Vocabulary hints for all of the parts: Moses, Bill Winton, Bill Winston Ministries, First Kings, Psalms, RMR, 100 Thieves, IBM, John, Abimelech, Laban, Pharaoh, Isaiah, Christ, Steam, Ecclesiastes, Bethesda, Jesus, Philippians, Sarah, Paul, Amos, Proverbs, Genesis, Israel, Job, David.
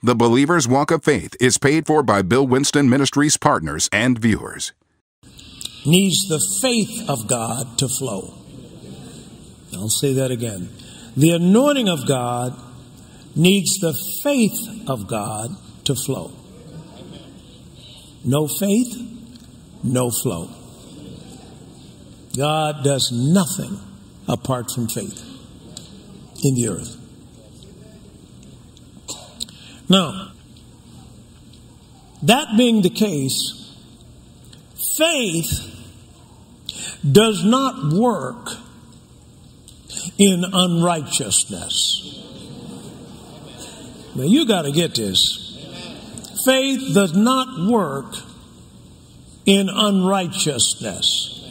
The Believer's Walk of Faith is paid for by Bill Winston Ministries partners and viewers. Needs the faith of God to flow. I'll say that again. The anointing of God needs the faith of God to flow. No faith, no flow. God does nothing apart from faith in the earth. Now, that being the case, faith does not work in unrighteousness. Now, you got to get this. Faith does not work in unrighteousness.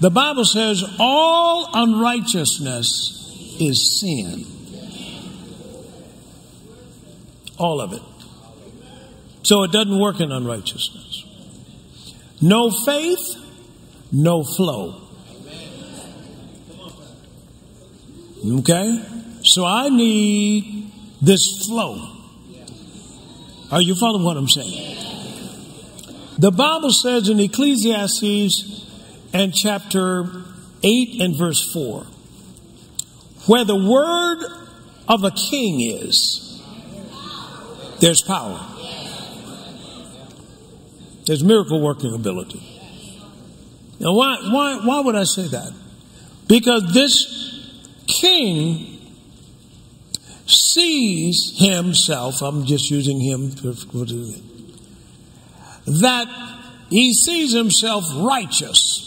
The Bible says all unrighteousness is sin. All of it. So it doesn't work in unrighteousness. No faith, no flow. Okay? So I need this flow. Are you following what I'm saying? The Bible says in Ecclesiastes and chapter 8 and verse 4, where the word of a king is, there's power. There's miracle working ability. Now why would I say that? Because this king sees himself, I'm just using him, that he sees himself righteous.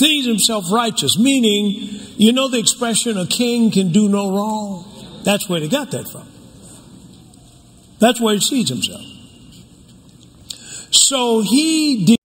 Sees himself righteous, meaning, you know the expression, a king can do no wrong? That's where they got that from. That's where he sees himself. So he did.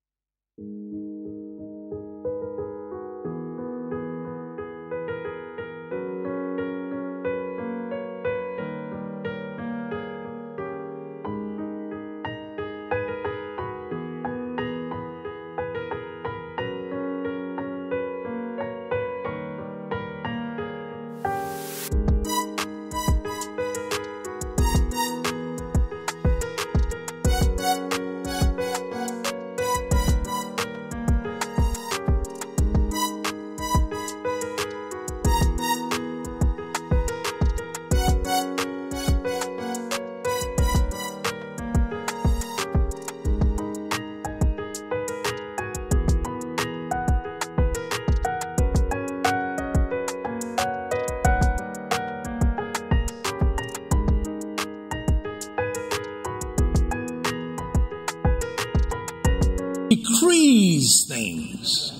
Decrees things.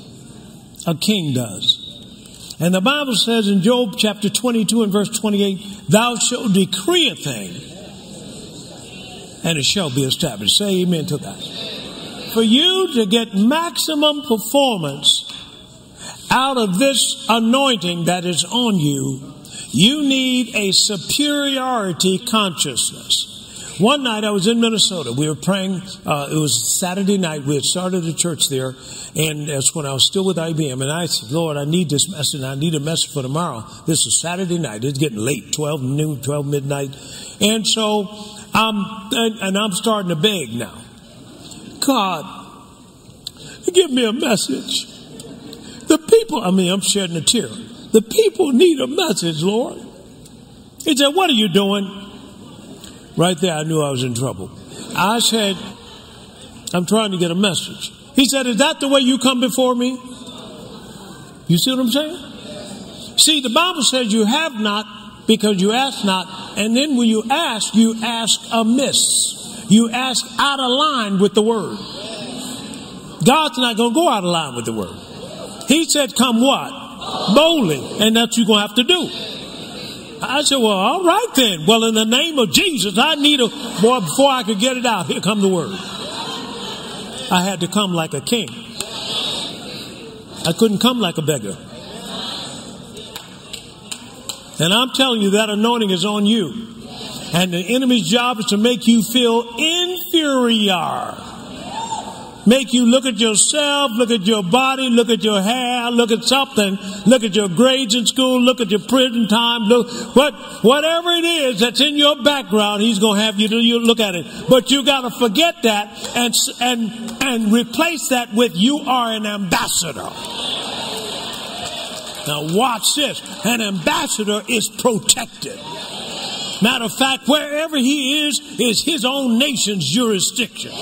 A king does. And the Bible says in Job chapter 22 and verse 28, thou shalt decree a thing, and it shall be established. Say amen to that. For you to get maximum performance out of this anointing that is on you, you need a superiority consciousness. One night I was in Minnesota. We were praying. It was Saturday night. We had started a church there, and that's when I was still with IBM. And I said, Lord, I need this message. I need a message for tomorrow. This is Saturday night. It's getting late, 12 noon, 12 midnight. And so I'm starting to beg now. God, give me a message. The people, I'm shedding a tear. The people need a message, Lord. He said, what are you doing? Right there, I knew I was in trouble. I said, I'm trying to get a message. He said, is that the way you come before me? You see what I'm saying? See, the Bible says you have not because you ask not. And then when you ask amiss. You ask out of line with the word. God's not going to go out of line with the word. He said, come what? Boldly. And that's what you're going to have to do. I said, well, all right then. Well, in the name of Jesus, I need a... Boy, before I could get it out, here come the word. I had to come like a king. I couldn't come like a beggar. And I'm telling you, that anointing is on you. And the enemy's job is to make you feel inferior. make you look at yourself, look at your body, look at your hair, look at something, look at your grades in school, look at your prison time, look whatever it is that's in your background, he's going to have you look at it. But you got to forget that and replace that with you are an ambassador. Now watch this. An ambassador is protected. Matter of fact, wherever he is his own nation's jurisdiction.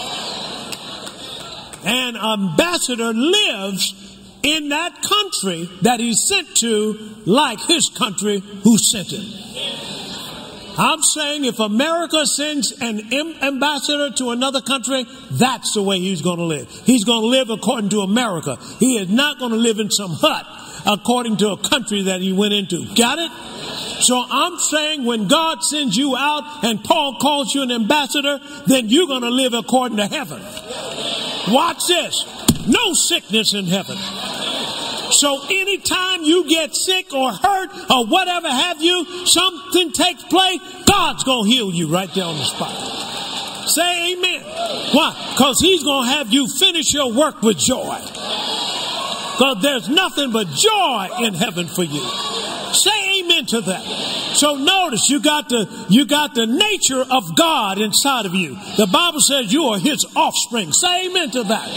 An ambassador lives in that country that he's sent to, like his country who sent him. I'm saying if America sends an ambassador to another country, that's the way he's going to live. He's going to live according to America. He is not going to live in some hut according to a country that he went into. Got it? So I'm saying when God sends you out and Paul calls you an ambassador, then you're going to live according to heaven. Watch this. No sickness in heaven. So anytime you get sick or hurt or whatever have you, something takes place, God's going to heal you right there on the spot. Say amen. Why? Because he's going to have you finish your work with joy. Because there's nothing but joy in heaven for you. Say amen to that. So notice you got the nature of God inside of you. The Bible says you are his offspring. Say amen to that.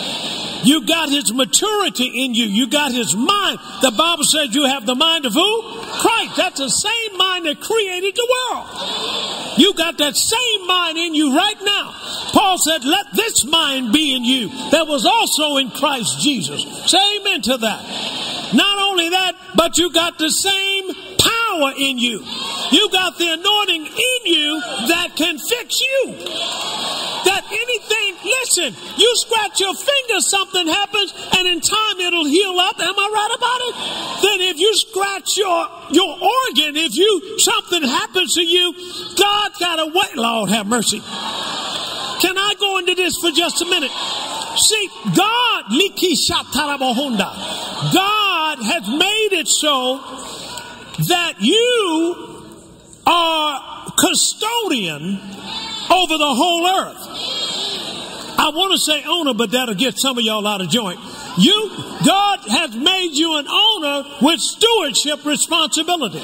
You got his maturity in you. You got his mind. The Bible says you have the mind of who? Christ. That's the same mind that created the world. You got that same mind in you right now. Paul said, let this mind be in you that was also in Christ Jesus. Say amen to that. Not only that, but you got the same power in you. You got the anointing in you that can fix you. That anything, listen, you scratch your finger, something happens, and in time it'll heal up. Am I right about it? Then if you scratch your organ, if you something happens to you, God's got a way. Lord have mercy. Can I go into this for just a minute? See, God has made it so that you are custodian over the whole earth. I want to say owner, but that'll get some of y'all out of joint. God has made you an owner with stewardship responsibility.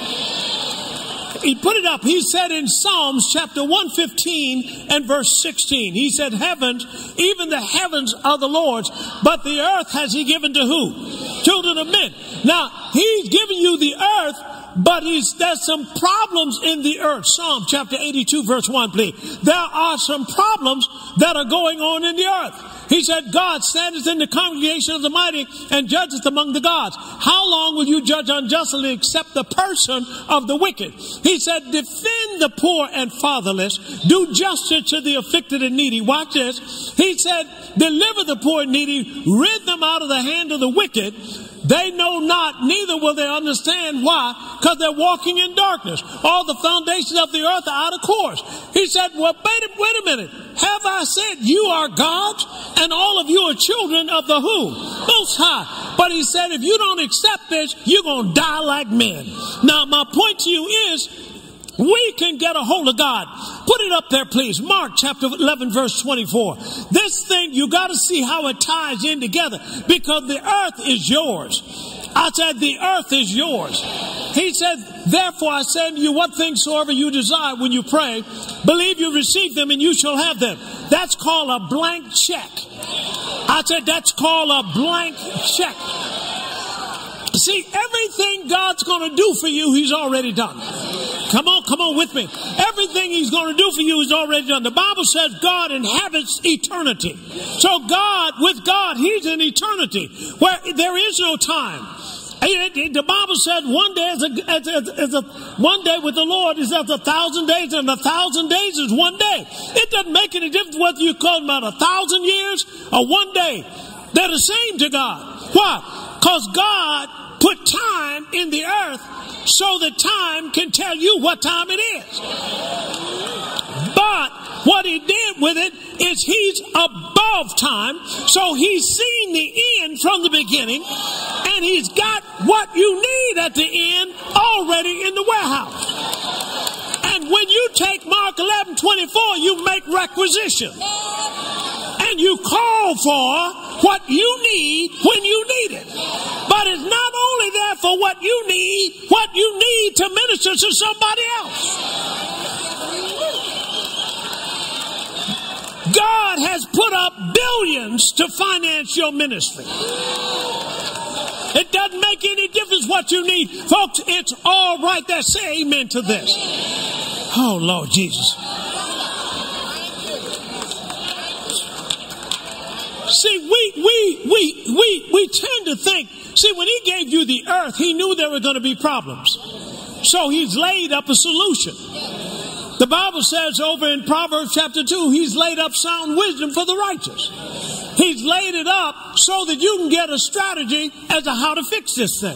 He put it up. He said in Psalms chapter 115 and verse 16, he said, heavens, even the heavens are the Lord's, but the earth has he given to who? Children of men. Now, he's given you the earth, but there's some problems in the earth. Psalm chapter 82 verse 1, please. There are some problems that are going on in the earth. He said, God standeth in the congregation of the mighty and judgeth among the gods. How long will you judge unjustly except the person of the wicked? He said, defend the poor and fatherless. Do justice to the afflicted and needy. Watch this. He said, deliver the poor and needy. Rid them out of the hand of the wicked. They know not, neither will they understand. Why? Because they're walking in darkness. All the foundations of the earth are out of course. He said, well, wait a minute. Have I said you are gods and all of you are children of the who? Most High. But he said, if you don't accept this, you're going to die like men. Now, my point to you is, we can get a hold of God. Put it up there, please. Mark chapter 11, verse 24. This thing, you got to see how it ties in together, because the earth is yours. I said, the earth is yours. He said, therefore I say to you, what things soever you desire when you pray, believe you receive them and you shall have them. That's called a blank check. I said, that's called a blank check. See, everything God's going to do for you, he's already done. Come on with me. Everything he's going to do for you is already done. The Bible says God inhabits eternity. So God, with God, he's in eternity where there is no time. The Bible said one day with the Lord is as 1,000 days, and 1,000 days is one day. It doesn't make any difference whether you call them about 1,000 years or one day. They're the same to God. Why? Because God put time in the earth so that time can tell you what time it is. But what he did with it is he's above time, so he's seen the end from the beginning, and he's got what you need at the end already in the warehouse. And when you take Mark 11:24, you make requisition. you call for what you need when you need it. But it's not only there for what you need to minister to somebody else. God has put up billions to finance your ministry. It doesn't make any difference what you need. Folks, it's all right there. Say amen to this. Oh, Lord Jesus. See, we tend to think, see, when he gave you the earth, he knew there were going to be problems. So he's laid up a solution. The Bible says over in Proverbs chapter 2, he's laid up sound wisdom for the righteous. He's laid it up so that you can get a strategy as to how to fix this thing.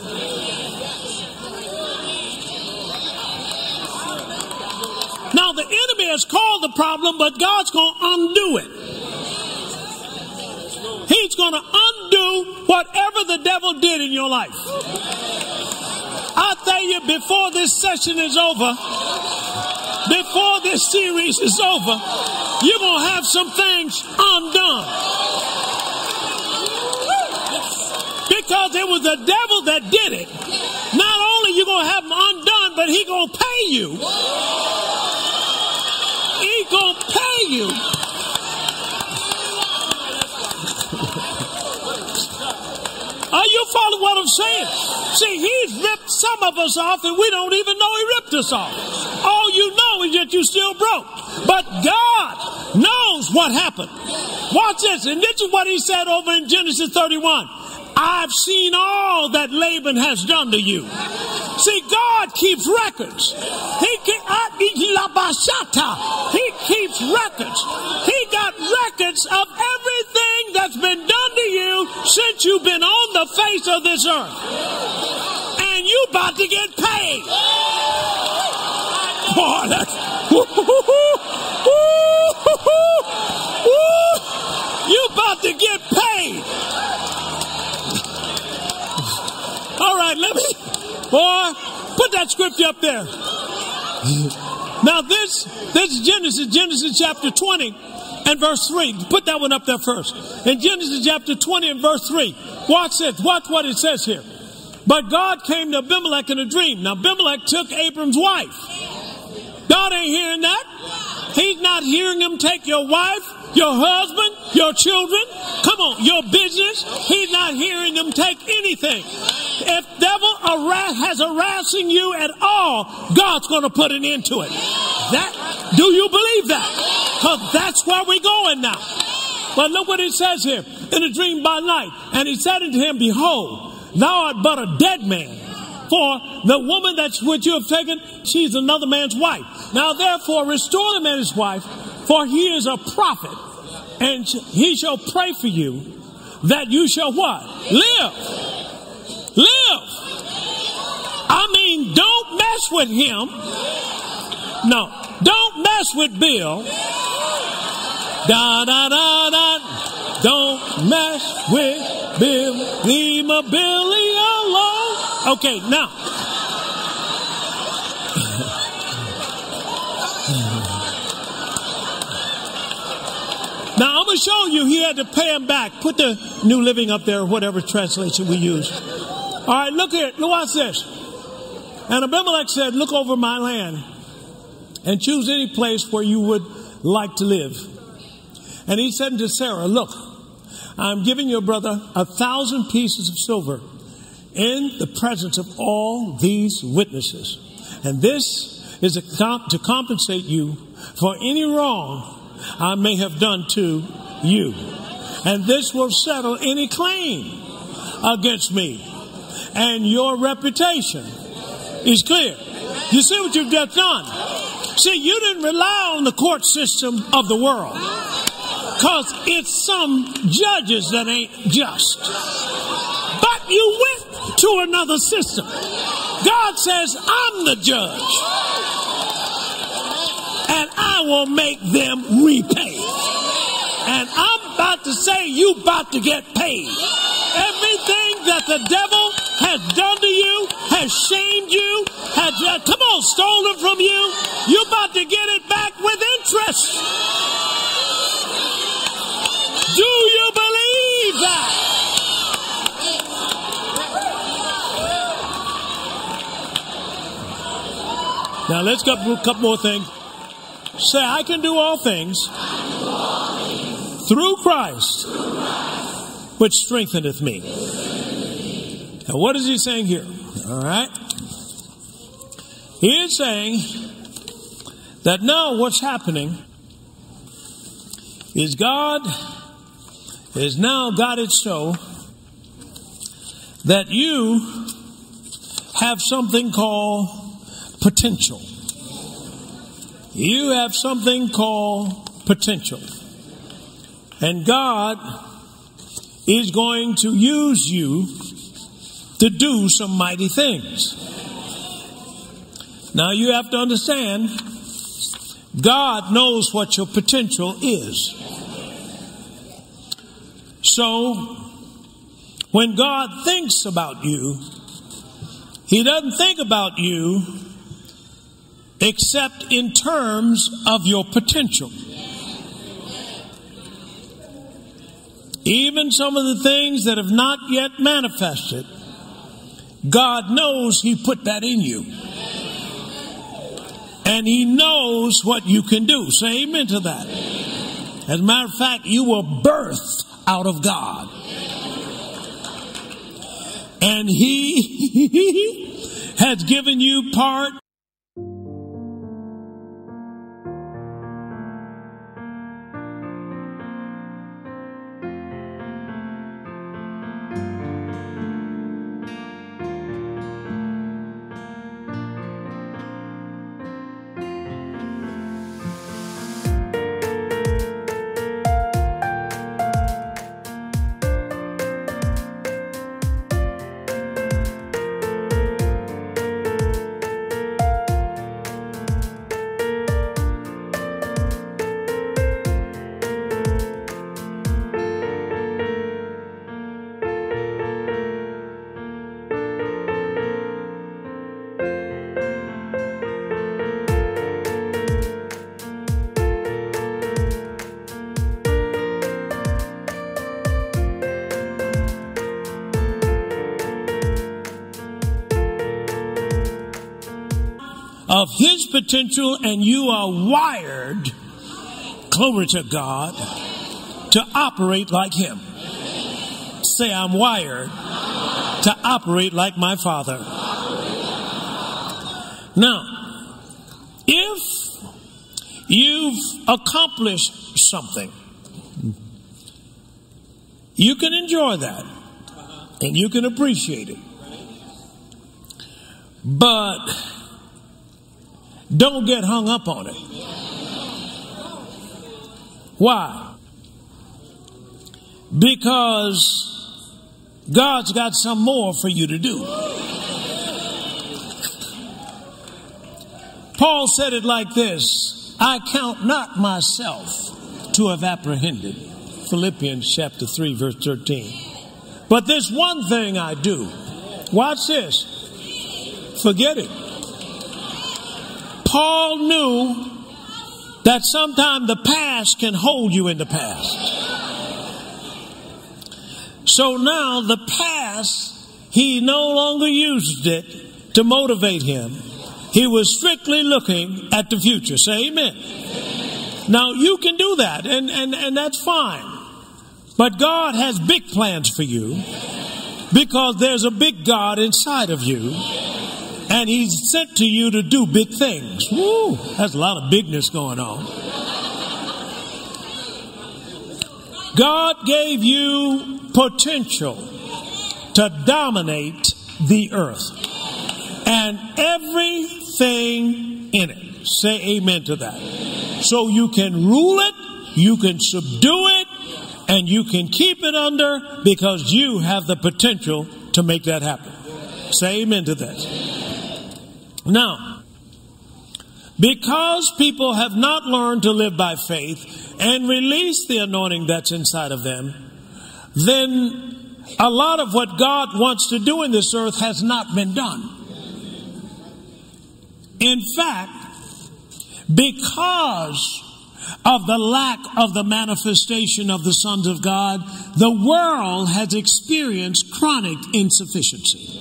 Now, the enemy has caused the problem, but God's going to undo it. He's going to undo whatever the devil did in your life. I tell you, before this session is over, before this series is over, you're going to have some things undone. Because it was the devil that did it. Not only are you going to have them undone, but he's going to pay you. He's going to pay you. Are you following what I'm saying? See, he's ripped some of us off and we don't even know he ripped us off. All you know is that you still broke. But God knows what happened. Watch this. And this is what he said over in Genesis 31. I've seen all that Laban has done to you. See, God keeps records. He keeps records. He got records of everything that's been done to you since you've been on the face of this earth. And you about to get paid. Boy, that's... You about to get paid. All right, let me... Boy, put that scripture up there. Now this is Genesis chapter 20 and verse 3. Put that one up there first. In Genesis chapter 20 and verse 3. Watch this. Watch what it says here. But God came to Abimelech in a dream. Now Abimelech took Abram's wife. God ain't hearing that. He's not hearing him take your wife, your husband, your children. Come on, your business. He's not hearing them take anything. If devil has harassing you at all, God's going to put an end to it. That, do you believe that? Because that's where we're going now. But look what it says here. In a dream by night. And he said unto him, behold, thou art but a dead man. For the woman that's which you have taken, she's another man's wife. Now therefore restore the man his wife, for he is a prophet, and he shall pray for you, that you shall what? Live. Live. I mean, don't mess with him. No, don't mess with Bill. Da da da da. Don't mess with Bill. Leave my Billy alone. Okay, now. Now, I'm going to show you he had to pay him back. Put the New Living up there, whatever translation we use. All right, look here. Watch this. And Abimelech said, look over my land and choose any place where you would like to live. And he said to Sarah, look, I'm giving your brother 1,000 pieces of silver in the presence of all these witnesses. And this is to compensate you for any wrong I may have done to you. And this will settle any claim against me. And your reputation is clear. You see what you've just done? See, you didn't rely on the court system of the world. Because it's some judges that ain't just. But you went to another system. God says, I'm the judge. And I will make them repay. And I'm about to say you about to get paid. Everything that the devil has done to you, has shamed you, has come on, stolen from you, you're about to get it back with interest. Do Now let's go through a couple more things. Say, I can do all things through Christ, which strengtheneth me. Now what is he saying here? All right. He is saying that now what's happening is God is now got it so that you have something called potential. You have something called potential. And God is going to use you to do some mighty things. Now you have to understand, God knows what your potential is. So when God thinks about you, he doesn't think about you except in terms of your potential. Even some of the things that have not yet manifested, God knows he put that in you. And he knows what you can do. Say amen to that. As a matter of fact, you were birthed out of God. And he has given you part. Of his potential, and you are wired, glory to God, to operate like him. Say, I'm wired to operate like my Father. Now, if you've accomplished something, you can enjoy that and you can appreciate it. But don't get hung up on it. Why? Because God's got some more for you to do. Paul said it like this: I count not myself to have apprehended. Philippians chapter 3, verse 13. But this one thing I do. Watch this. Forget it. Paul knew that sometimes the past can hold you in the past. So now the past, he no longer used it to motivate him. He was strictly looking at the future. Say amen. Amen. Now you can do that, and that's fine. But God has big plans for you because there's a big God inside of you. And he's sent to you to do big things. Woo, that's a lot of bigness going on. God gave you potential to dominate the earth and everything in it. Say amen to that. So you can rule it, you can subdue it, and you can keep it under because you have the potential to make that happen. Say amen to that. Now, because people have not learned to live by faith and release the anointing that's inside of them, then a lot of what God wants to do in this earth has not been done. In fact, because of the lack of the manifestation of the sons of God, the world has experienced chronic insufficiency.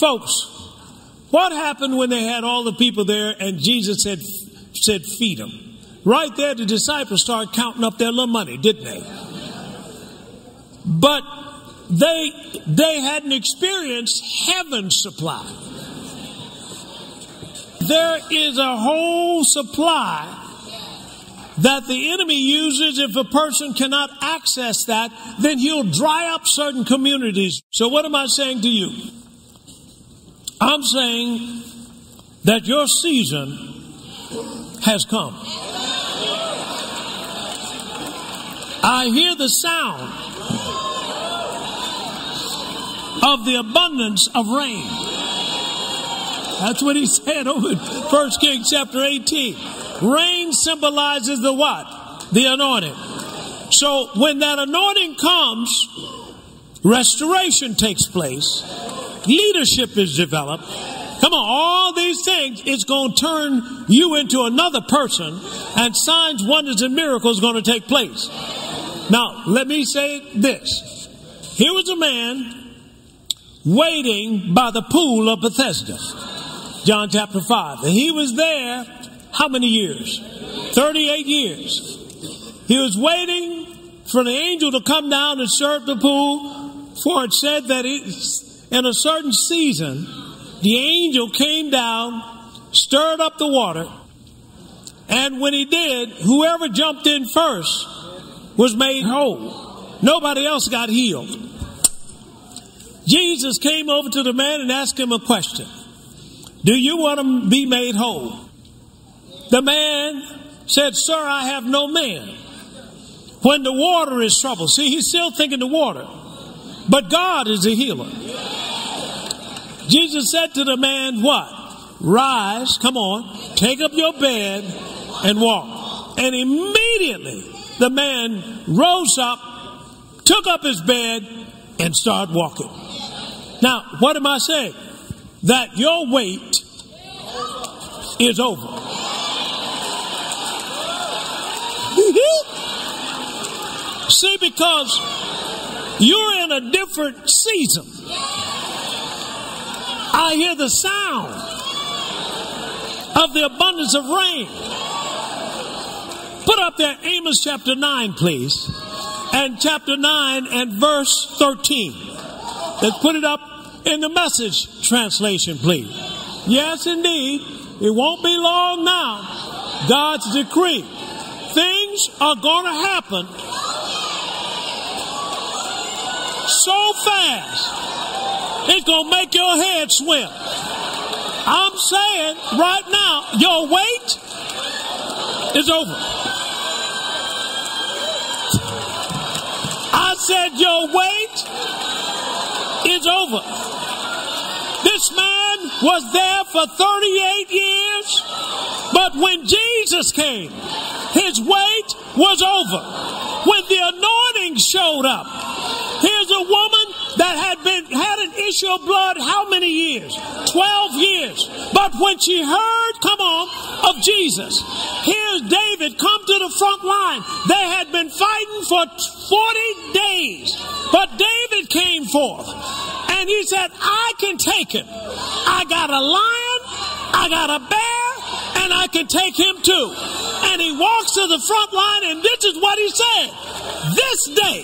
Folks, what happened when they had all the people there and Jesus said feed them? Right there, the disciples started counting up their little money, didn't they? But they hadn't experienced heaven's supply. There is a whole supply that the enemy uses. If a person cannot access that, then he'll dry up certain communities. So what am I saying to you? I'm saying that your season has come. I hear the sound of the abundance of rain. That's what he said over in First Kings chapter 18. Rain symbolizes the what? The anointing. So when that anointing comes, restoration takes place. Leadership is developed. Come on, all these things, it's going to turn you into another person, and signs, wonders, and miracles are going to take place. Now, let me say this. Here was a man waiting by the pool of Bethesda, John chapter 5. And he was there how many years? 38 years. He was waiting for the angel to come down and serve the pool, for it said that in a certain season, the angel came down, stirred up the water, and when he did, whoever jumped in first was made whole. Nobody else got healed. Jesus came over to the man and asked him a question. Do you want to be made whole? The man said, sir, I have no man. When the water is troubled. See, he's still thinking the water. But God is a healer. Jesus said to the man, what? Rise, come on, take up your bed and walk. And immediately the man rose up, took up his bed, and started walking. Now, what am I saying? That your wait is over. See, because you're in a different season. I hear the sound of the abundance of rain. Put up there Amos chapter 9, please. And chapter 9 and verse 13. Let's put it up in the Message translation, please. Yes, indeed. It won't be long now. God's decree. Things are going to happen so fast, it's going to make your head swim. I'm saying right now, your wait is over. I said your wait is over. This man was there for 38 years, but when Jesus came, his wait was over. When the anointing showed up, here's a woman that had an issue of blood how many years? 12 years. But when she heard, come on, of Jesus, here's David come to the front line. They had been fighting for 40 days. But David came forth and he said, I can take him. I got a lion, I got a bear, and I can take him too. And he walks to the front line, and this is what he said. This day.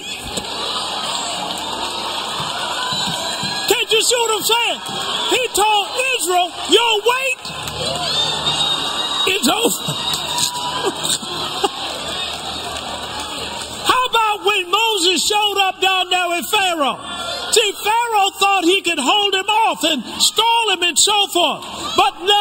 Can't you see what I'm saying? He told Israel, your wait is over. How about when Moses showed up down there with Pharaoh? See, Pharaoh thought he could hold him off and stall him and so forth. But no.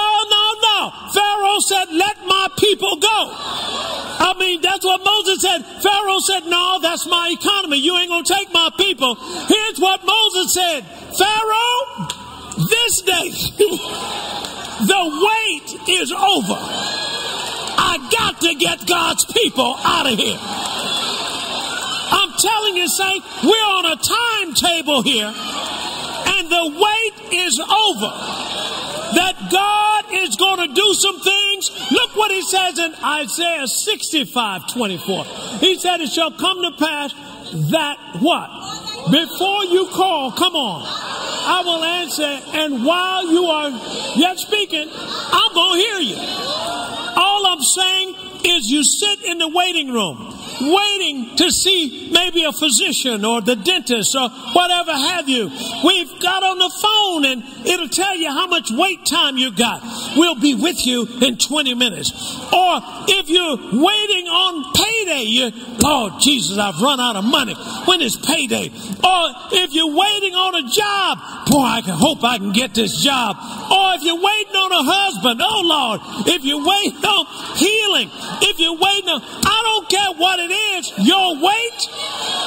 Pharaoh said, let my people go. I mean, that's what Moses said. Pharaoh said, no, that's my economy. You ain't going to take my people. Here's what Moses said. Pharaoh, this day, the wait is over. I got to get God's people out of here. I'm telling you, saint, we're on a timetable here, and the wait is over. That God is going to do some things. Look what he says in Isaiah 65:24. He said, it shall come to pass that what? Before you call, come on. I will answer, and while you are yet speaking, I'm going to hear you. All I'm saying is you sit in the waiting room, waiting to see maybe a physician or the dentist or whatever have you. We've got on the phone, and it'll tell you how much wait time you got. We'll be with you in 20 minutes. Or if you're waiting on payday, oh, Jesus, I've run out of money. When is payday? Or if you're waiting on a job, boy, I can hope I can get this job. Or if you're waiting on a husband, oh, Lord, if you're waiting on healing, if you're waiting on, I don't care what it is, your wait